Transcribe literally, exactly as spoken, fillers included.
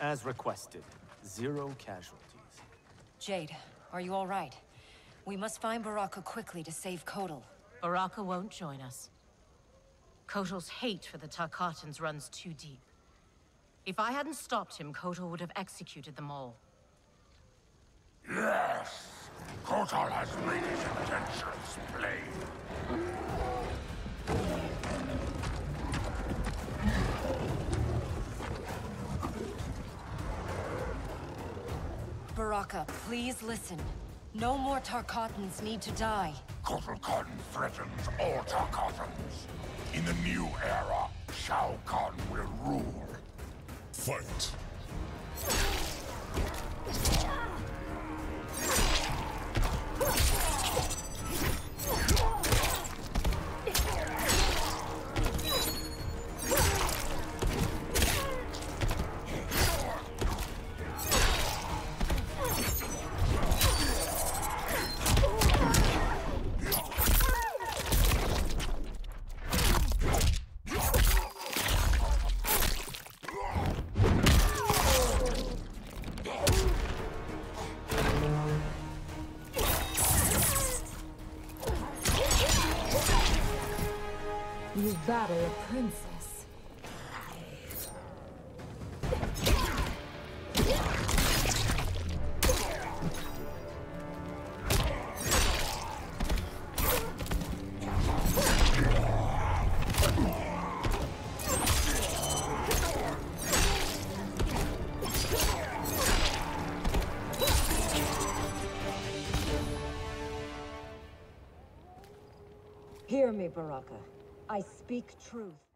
As requested, zero casualties. Jade, are you all right? We must find Baraka quickly to save Kotal. Baraka won't join us. Kotal's hate for the Tarkatans runs too deep. If I hadn't stopped him, Kotal would have executed them all. Yes! Kotal has made his intentions plain. Baraka, please listen. No more Tarkatans need to die. Kotal Khan threatens all Tarkatans. In the new era, Shao Khan will rule. Fight! You battle a princess. Hear me, Baraka. I speak truth.